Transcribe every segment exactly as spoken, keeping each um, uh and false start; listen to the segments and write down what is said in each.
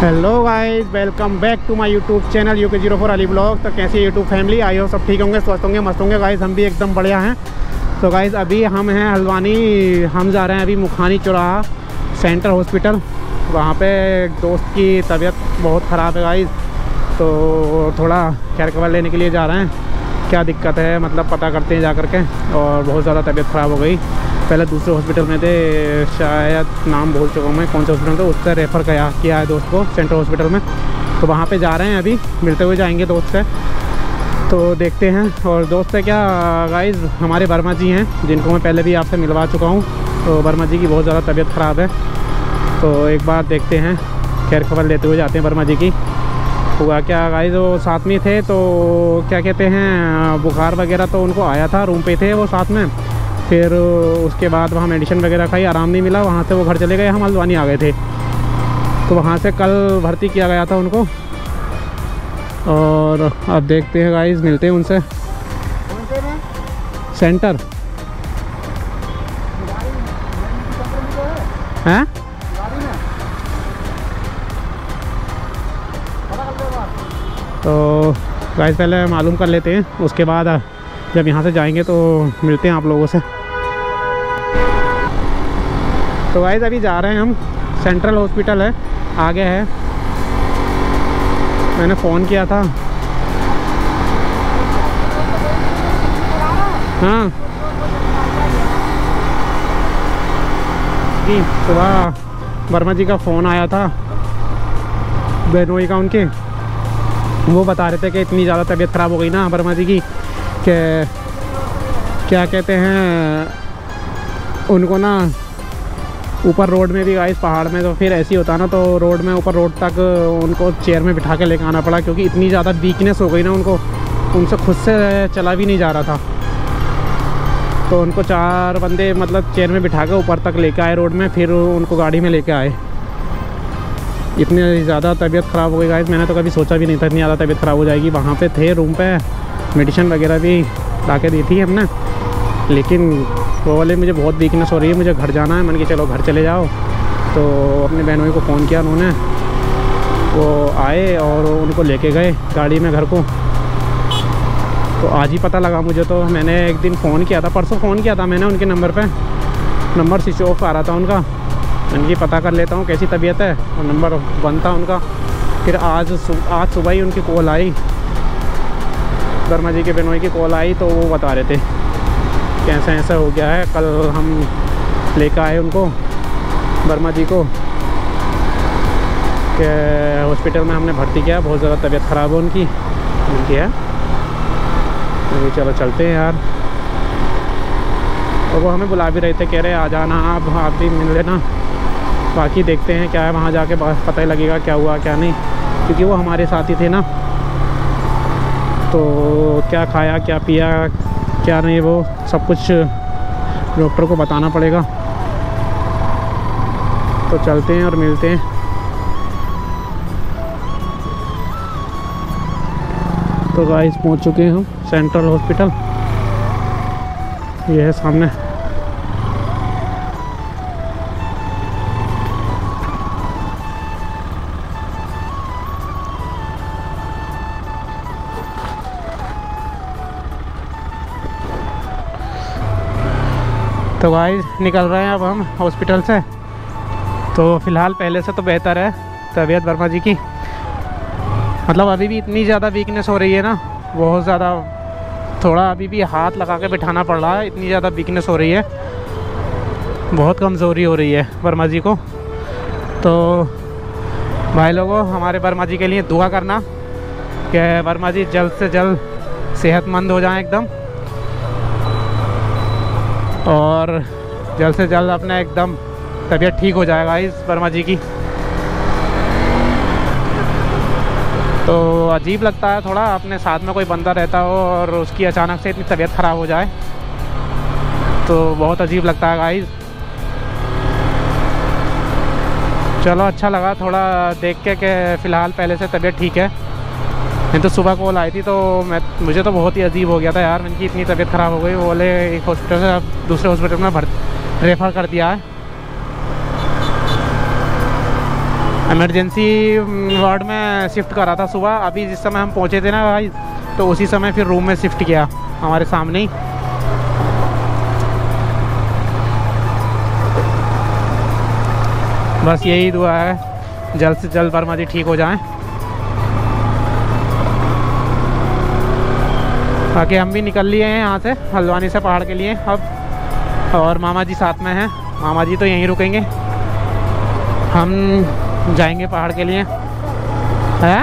Hello guys, welcome back to my YouTube channel U K zero four Ali blog. तो कैसे YouTube family, आई हो सब ठीक होंगे, स्वस्थ होंगे, मस्त होंगे। गाइस हम भी एकदम बढ़िया हैं। तो गाइस अभी हम हैं हल्द्वानी, हम जा रहे हैं अभी मुखानी चौराहा सेंट्रल हॉस्पिटल। वहाँ पे दोस्त की तबीयत बहुत ख़राब है गाइस, तो थोड़ा केयर कवर लेने के लिए जा रहे हैं। क्या दिक्कत है मतलब पता करते हैं जा कर के, और बहुत ज़्यादा तबीयत ख़राब हो गई। पहले दूसरे हॉस्पिटल में थे, शायद नाम भूल चुका हूँ मैं कौन से हॉस्पिटल था, उससे रेफ़र किया किया है दोस्त को सेंट्रल हॉस्पिटल में। तो वहाँ पे जा रहे हैं, अभी मिलते हुए जाएंगे दोस्त से, तो देखते हैं। और दोस्त से क्या गाइस, हमारे वर्मा जी हैं जिनको मैं पहले भी आपसे मिलवा चुका हूँ। तो वर्मा जी की बहुत ज़्यादा तबीयत ख़राब है, तो एक बार देखते हैं, खैर खबर लेते हुए जाते हैं। वर्मा जी की हुआ क्या गाइस, वो साथ में थे तो क्या कहते हैं, बुखार वगैरह तो उनको आया था, रूम पे थे वो साथ में। फिर उसके बाद वहाँ मेडिसिन वगैरह खाई, आराम नहीं मिला, वहाँ से वो घर चले गए, हम हल्द्वानी आ गए थे। तो वहाँ से कल भर्ती किया गया था उनको, और अब देखते हैं गाइस, मिलते हैं उनसे। सेंटर हैं तो गाइस पहले मालूम कर लेते हैं, उसके बाद जब यहाँ से जाएंगे तो मिलते हैं आप लोगों से। तो गाइस अभी जा रहे हैं हम, सेंट्रल हॉस्पिटल है, आगे है। मैंने फ़ोन किया था, हाँ जी, सुबह वर्मा जी का फ़ोन आया था बहनोई का, उनके वो बता रहे थे कि इतनी ज़्यादा तबीयत ख़राब हो गई ना वर्मा जी की, के क्या कहते हैं उनको ना ऊपर रोड में भी गाइस, पहाड़ में तो फिर ऐसे ही होता ना, तो रोड में ऊपर रोड तक उनको चेयर में बिठा के लेकर आना पड़ा, क्योंकि इतनी ज़्यादा वीकनेस हो गई ना उनको, उनसे खुद से चला भी नहीं जा रहा था। तो उनको चार बंदे मतलब चेयर में बिठा के ऊपर तक लेके आए रोड में, फिर उनको गाड़ी में लेके आए। इतनी ज़्यादा तबीयत ख़राब हो गई गाइस, मैंने तो कभी सोचा भी नहीं था इतनी ज़्यादा तबीयत ख़राब हो जाएगी। वहाँ पर थे रूम पर, मेडिसिन वगैरह भी ला के दी थी हमने, लेकिन वो वाले मुझे बहुत वीकनेस हो रही है, मुझे घर जाना है, मन कि चलो घर चले जाओ। तो अपने बहनोई को फ़ोन किया उन्होंने, वो आए और उनको लेके गए गाड़ी में घर को। तो आज ही पता लगा मुझे, तो मैंने एक दिन फ़ोन किया था, परसों फ़ोन किया था मैंने उनके नंबर पे, नंबर स्विच ऑफ आ रहा था उनका, उनकी पता कर लेता हूँ कैसी तबीयत है, और नंबर बंद था उनका। फिर आज आज सुबह ही उनकी कॉल आई, वर्मा जी के बहनोई की कॉल आई, तो वो बता रहे थे कि ऐसा ऐसा हो गया है। कल हम लेकर आए उनको, वर्मा जी को, के हॉस्पिटल में हमने भर्ती किया, बहुत ज़्यादा तबीयत ख़राब है उनकी उनकी है। तो चलो चलते हैं यार। और वो हमें बुला भी रहे थे, कह रहे आ जाना आप आप भी मिल लेना, बाकी देखते हैं क्या है, वहाँ जाके पता ही लगेगा क्या हुआ क्या नहीं, क्योंकि वो हमारे साथ ही थे ना, तो क्या खाया क्या पिया क्या नहीं वो सब कुछ डॉक्टर को बताना पड़ेगा। तो चलते हैं और मिलते हैं। तो गाइस पहुंच चुके हैं हम सेंट्रल हॉस्पिटल, ये है सामने। तो गाइस निकल रहे हैं अब हम हॉस्पिटल से। तो फ़िलहाल पहले से तो बेहतर है तबीयत वर्मा जी की, मतलब अभी भी इतनी ज़्यादा वीकनेस हो रही है ना, बहुत ज़्यादा, थोड़ा अभी भी हाथ लगा के बिठाना पड़ रहा है, इतनी ज़्यादा वीकनेस हो रही है, बहुत कमज़ोरी हो रही है वर्मा जी को। तो भाई लोगों, हमारे वर्मा जी के लिए दुआ करना कि वर्मा जी जल्द से जल्द सेहतमंद हो जाएँ एकदम, और जल्द से जल्द अपना एकदम तबीयत ठीक हो जाएगा इस वर्मा जी की। तो अजीब लगता है थोड़ा, अपने साथ में कोई बंदा रहता हो और उसकी अचानक से इतनी तबीयत ख़राब हो जाए, तो बहुत अजीब लगता है गाइस। चलो अच्छा लगा थोड़ा देख के कि फ़िलहाल पहले से तबीयत ठीक है, नहीं तो सुबह कॉल आई थी तो मैं मुझे तो बहुत ही अजीब हो गया था यार, उनकी इतनी तबीयत ख़राब हो गई। वो बोले एक हॉस्पिटल से आप दूसरे हॉस्पिटल में भर्ती रेफ़र कर दिया है। इमरजेंसी वार्ड में शिफ्ट करा था सुबह। अभी जिस समय हम पहुंचे थे ना भाई, तो उसी समय फिर रूम में शिफ्ट किया हमारे सामने ही। बस यही दुआ है जल्द से जल्द वर्मा जी ठीक हो जाएं। बाकी हम भी निकल लिए हैं यहाँ से हल्द्वानी से पहाड़ के लिए अब, और मामा जी साथ में हैं। मामा जी तो यहीं रुकेंगे, हम जाएंगे पहाड़ के लिए। है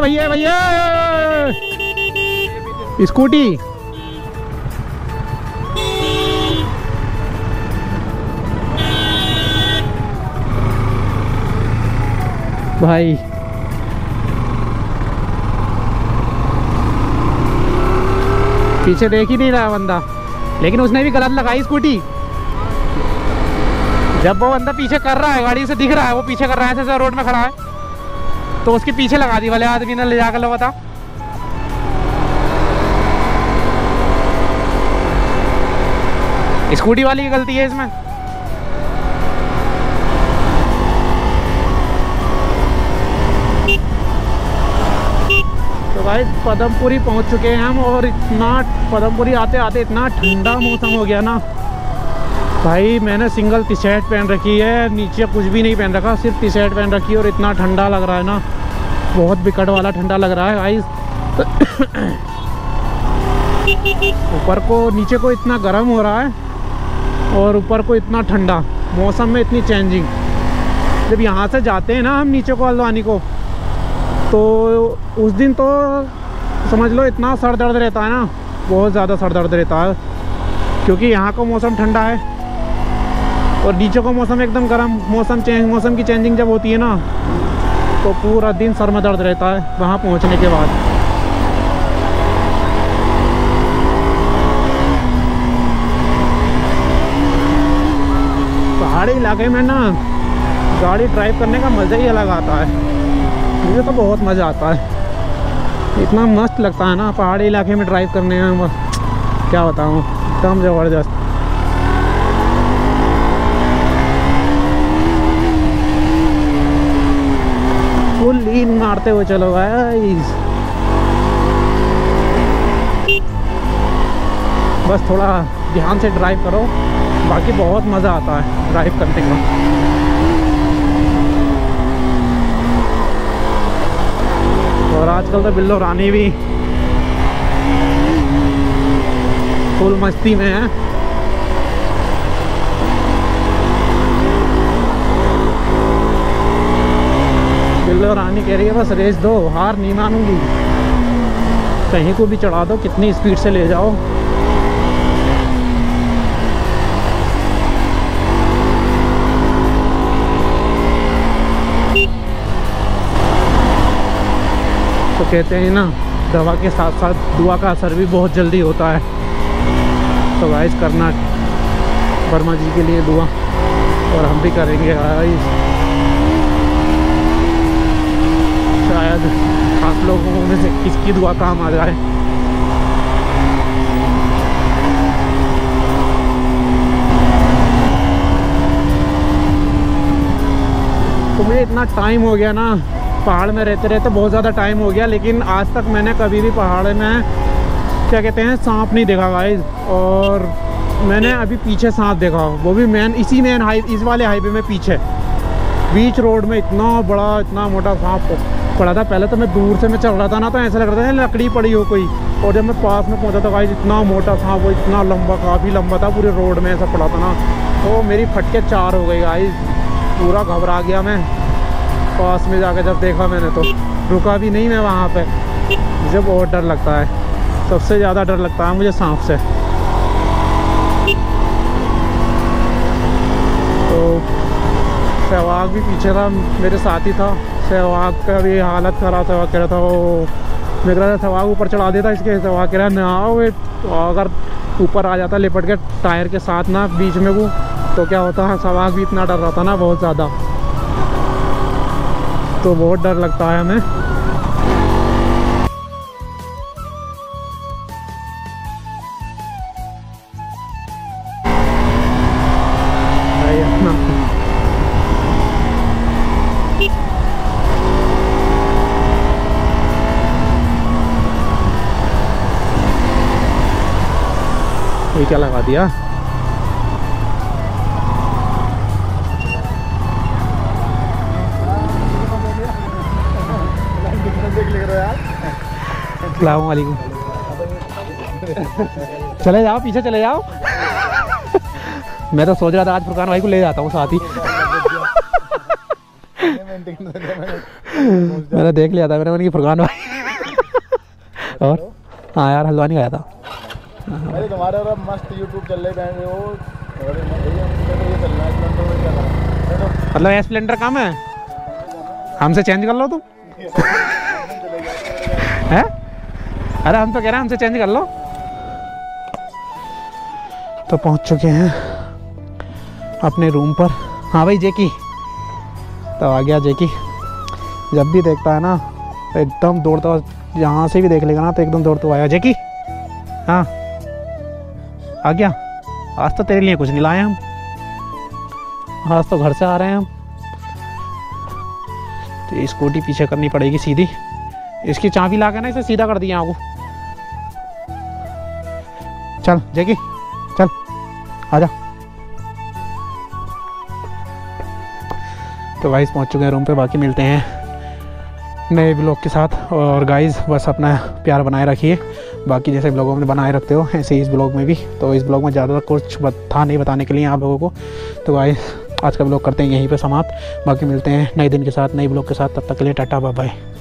भैया भैया स्कूटी भाई। पीछे देख ही नहीं रहा बंदा, लेकिन उसने भी गलत लगाई स्कूटी। जब वो बंदा पीछे कर रहा है, गाड़ी से दिख रहा है वो पीछे कर रहा है, ऐसे रोड में खड़ा है, तो उसके पीछे लगा दी वाले आदमी ने। ले जाकर लो बता, स्कूटी वाली की गलती है इसमें। भाई पदमपुरी पहुंच चुके हैं हम, और इतना पदमपुरी आते आते इतना ठंडा मौसम हो गया ना भाई। मैंने सिंगल टी शर्ट पहन रखी है, नीचे कुछ भी नहीं पहन रखा, सिर्फ टी शर्ट पहन रखी है, और इतना ठंडा लग रहा है ना, बहुत बिकट वाला ठंडा लग रहा है भाई। ऊपर को नीचे को इतना गर्म हो रहा है और ऊपर को इतना ठंडा, मौसम में इतनी चेंजिंग। जब यहाँ से जाते हैं ना हम नीचे को हल्द्वानी को, तो उस दिन तो समझ लो इतना सर दर्द रहता है ना, बहुत ज़्यादा सर दर्द रहता है, क्योंकि यहाँ का मौसम ठंडा है और नीचे का मौसम एकदम गर्म। मौसम चेंज मौसम की चेंजिंग जब होती है ना, तो पूरा दिन सर में दर्द रहता है वहाँ पहुँचने के बाद। पहाड़ी इलाके में ना गाड़ी ड्राइव करने का मज़ा ही अलग आता है, मुझे तो बहुत मज़ा आता है, इतना मस्त लगता है ना पहाड़ी इलाके में ड्राइव करने में, क्या बताऊँ एकदम ज़बरदस्त। फुल लीन मारते हुए चलो भाई। बस थोड़ा ध्यान से ड्राइव करो, बाकी बहुत मज़ा आता है ड्राइव करने में। और आजकल तो बिल्लो रानी भी फुल मस्ती में है। बिल्लो रानी कह रही है बस रेस दो, हार नहीं मानूंगी, कहीं को भी चढ़ा दो, कितनी स्पीड से ले जाओ। तो कहते हैं ना दवा के साथ साथ दुआ का असर भी बहुत जल्दी होता है, तो गाइस करना वर्मा जी के लिए दुआ, और हम भी करेंगे गाइस। शायद आप लोगों में से किसकी दुआ काम आ जाए। तो मुझे इतना टाइम हो गया ना पहाड़ में रहते रहते, बहुत ज़्यादा टाइम हो गया, लेकिन आज तक मैंने कभी भी पहाड़ में क्या कहते हैं सांप नहीं देखा गाइस। और मैंने अभी पीछे सांप देखा, वो भी मैन इसी मैन हाई इस वाले हाईवे में पीछे बीच रोड में इतना बड़ा इतना मोटा सांप पड़ा था। पहले तो मैं दूर से मैं चल रहा था ना, तो ऐसा लग रहा था लकड़ी पड़ी हो कोई, और जब मैं पास में पहुँचा तो गाइस इतना मोटा सांप, वो इतना लंबा काफ़ी लंबा था, पूरे रोड में ऐसा पड़ा था ना, तो मेरी फटके चार हो गई गाइस, पूरा घबरा गया मैं। पास में जाकर जब देखा मैंने तो रुका भी नहीं मैं वहाँ पे, मुझे बहुत डर लगता है, सबसे ज़्यादा डर लगता है मुझे सांप से। तो सहवाग भी पीछे था, मेरे साथी था, सहवाग का भी हालत ख़राब। सहवाग कह रहा था वो मैं कह रहा था सहवाग ऊपर चढ़ा देता इसके, सहवाग कह रहा ना वो तो अगर ऊपर आ जाता लिपट के टायर के साथ ना बीच में वो, तो क्या होता है। सहवाग भी इतना डर रहा था ना बहुत ज़्यादा, तो बहुत डर लगता है हमें। क्या लगा दिया। अस्सलाम वालेकुम। चले जाओ, पीछे चले जाओ। मैं तो सोच रहा था आज फुरकान भाई को ले जाता हूँ साथ ही। मैंने देख लिया था, मैंने मैंने फुरकान भाई और हाँ यार हल्द्वानी गया था। अरे तुम्हारा और मस्त YouTube चल रहे हैं वो, मतलब ये स्प्लेंडर काम है, हमसे चेंज कर लो तुम। है अरे हम तो कह रहे हैं हमसे चेंज कर लो। तो पहुंच चुके हैं अपने रूम पर। हाँ भाई जैकी तो आ गया। जैकी जब भी देखता है ना तो एकदम दौड़ता हुआ, यहाँ से भी देख लेगा ना तो एकदम दौड़ता हुआ आया। जैकी हाँ आ गया, आज तो तेरे लिए कुछ नहीं लाए हम, आज तो घर से आ रहे हैं हम। तो ये स्कूटी पीछे करनी पड़ेगी सीधी, इसकी चाबी ला के ना इसे सीधा कर दिया आपको। चल जैकी चल आजा। तो गाइस पहुंच चुके हैं रूम पे, बाकी मिलते हैं नए ब्लॉग के साथ। और गाइस बस अपना प्यार बनाए रखिए, बाकी जैसे ब्लॉगों में बनाए रखते हो ऐसे इस ब्लॉग में भी। तो इस ब्लॉग में ज़्यादा कुछ था नहीं बताने के लिए आप लोगों को। तो गाइस आज का ब्लॉग करते हैं यहीं पे समाप्त, बाकी मिलते हैं नए दिन के साथ नए ब्लॉग के साथ। तब तक के लिए टाटा बाय बाय।